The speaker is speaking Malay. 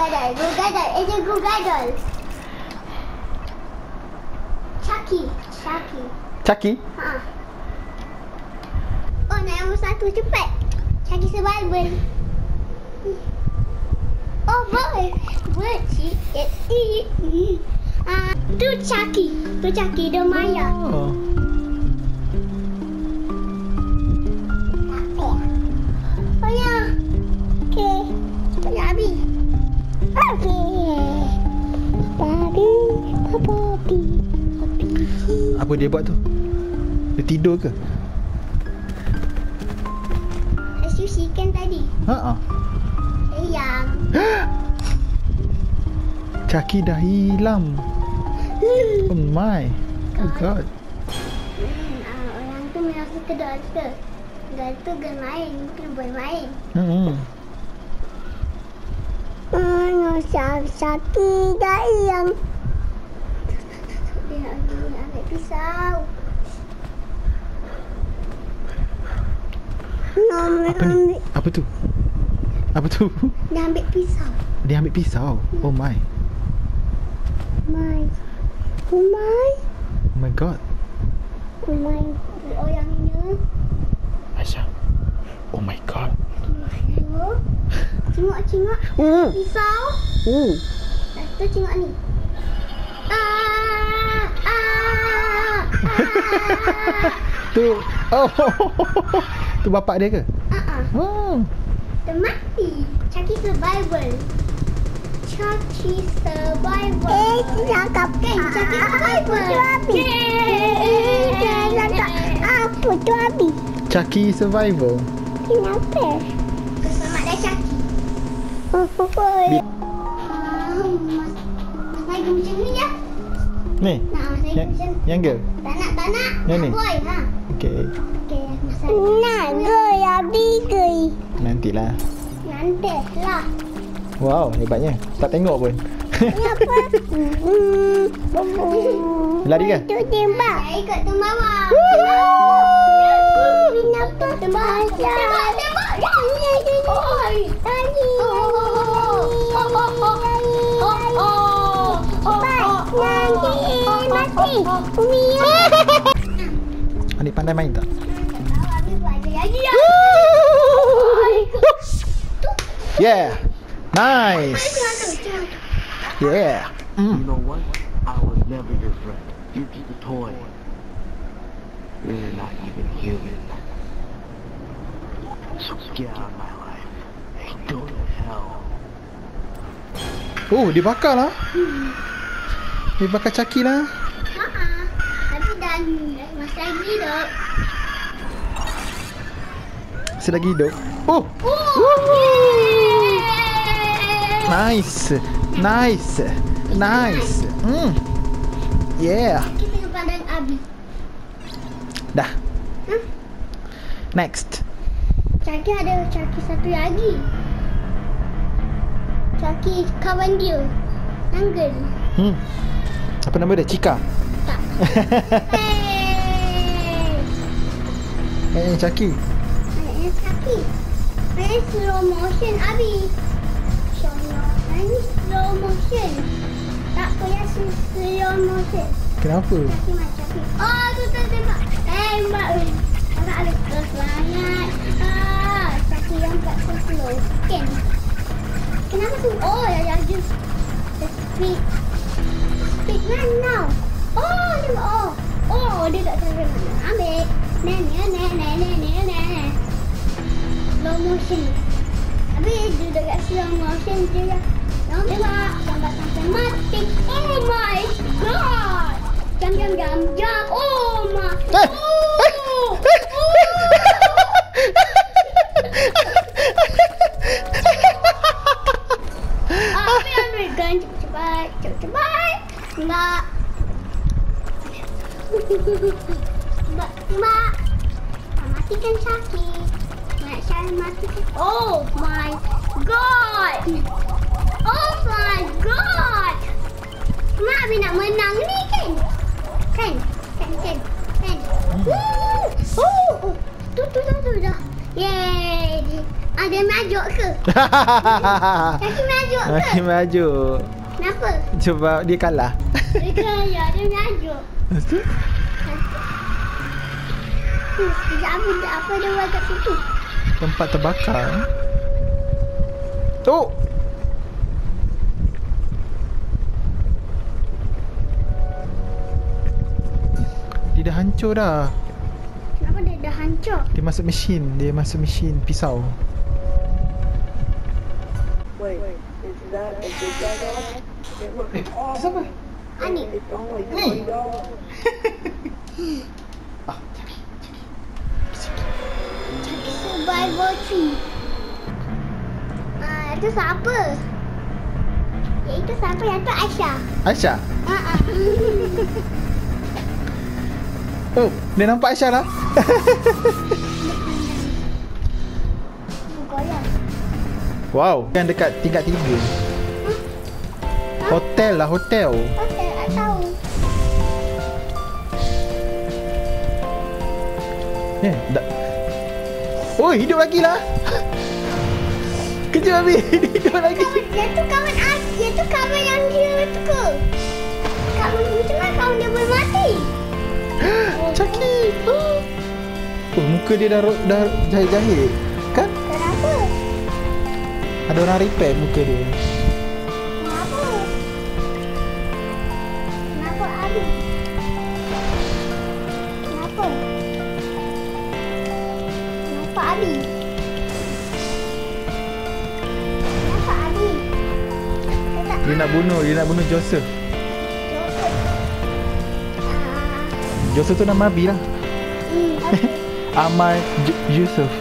go get her, it's a go get her. Chucky. Chucky? Haa. Oh, nombor satu cepat. Chucky survival. Oh, bird, she gets it. Tu Chucky, dia Maya. Oh. Apa dia buat tu? Dia tidur ke? Sushi kan tadi? Haa. Hilang. Chucky dah hilang. Oh my. Oh god. Orang tu merasa kedal tu. Kedal tu bermain. Bukan bermain. Satu dah hilang. Dia nak ambil pisau. Apa tu? Dia ambil pisau. Oh my. Oh my god. Oh my. Orang ni. Aisyah. Oh my god. Tengok. Pisau. Lepas tu tengok ni. Tu. Oh. Tu bapak dia ke? Oh. Termati. Chucky survival. Chucky survival. Kenapa? Selamat dah Chucky. Mas lagi macam ni ya? Ni? Yang ke? Tak nak. Yang ni? Boy, ha. Okey. Nak goi habis goi. Nantilah. Wow, hebatnya. Tak tengok pun. Kenapa? Lari ke? Tu tembak. Saya ikut tu bawah. Kenapa? Tembak. Tadi. Nanti mati. Adik pandai main tak? Yeah, nice. Yeah. You know what? I was never your friend. You keep a toy. You're not even human. So get out of my life. And go to hell. Oh, dibakar lah. Dibakar Chucky lah. Tapi dah masih lagi dok. Masih lagi hidup. Oh. Nice. Yeah. Kita pandang Abi. Dah. Next. Chucky satu lagi. Chucky kawan dia. Angel. Apa nama dia? Chika. Tak. Chucky. Play slow motion Abi. Ini slow motion. Tak payah slow motion. Kenapa? Oh, tu tembak. Tembak weh. Agak ada terus banget. Kaki yang tak slow. Ken. Kenapa tu? Oh, yang just the speed. Speed run now. Oh, tembak. Oh, dia tak sampai mana. Ambil. Nenek. Slow motion. Habis dia dekat slow motion je lah. Nampak sampai mati. Oh my god. Jam. Oh my. Apa yang mereka cepat. Mbak. Matikan Chucky. Oh my god. Mak Abi nak menang ni kan. Tu dah. Yeay. Ada yang merajuk ke? Kaki merajuk ke? Kaki merajuk. Kenapa? Sebab dia kalah. Dia kalah, dia merajuk. Lepas tu? Sekejap apa dia buat kat situ? Tempat terbakar. Tu! Dia dah hancur dah. Kenapa dia dah hancur? Dia masuk mesin. Dia masuk mesin pisau. Wait, is that a good guy? Eh, siapa? Ani. Ni? Ah, Chucky. Chucky survival tree. Itu siapa? Itu siapa yang tu? Aisyah. Aisyah? Oh, dia nampak Aisyah lah. Wow, yang dekat tingkat 3. Hotel lah, hotel. Hotel, tak tahu. Eh, dah. Oh, hidup lagi lah. Kejap habis, hidup lagi. Dia tu kawan aku, dia tu kawan yang dia tu ke? Kawan macam mana kawan dia boleh mati? Chucky. Oh, muka dia dah jahit-jahit. Kan? Kenapa? Ada orang repair muka dia. Kenapa? Kenapa ada? Kenapa? Kenapa ada? Kenapa ada? Dia nak bunuh Joseph. Joseph tu nama Abi lah. Amal Joseph.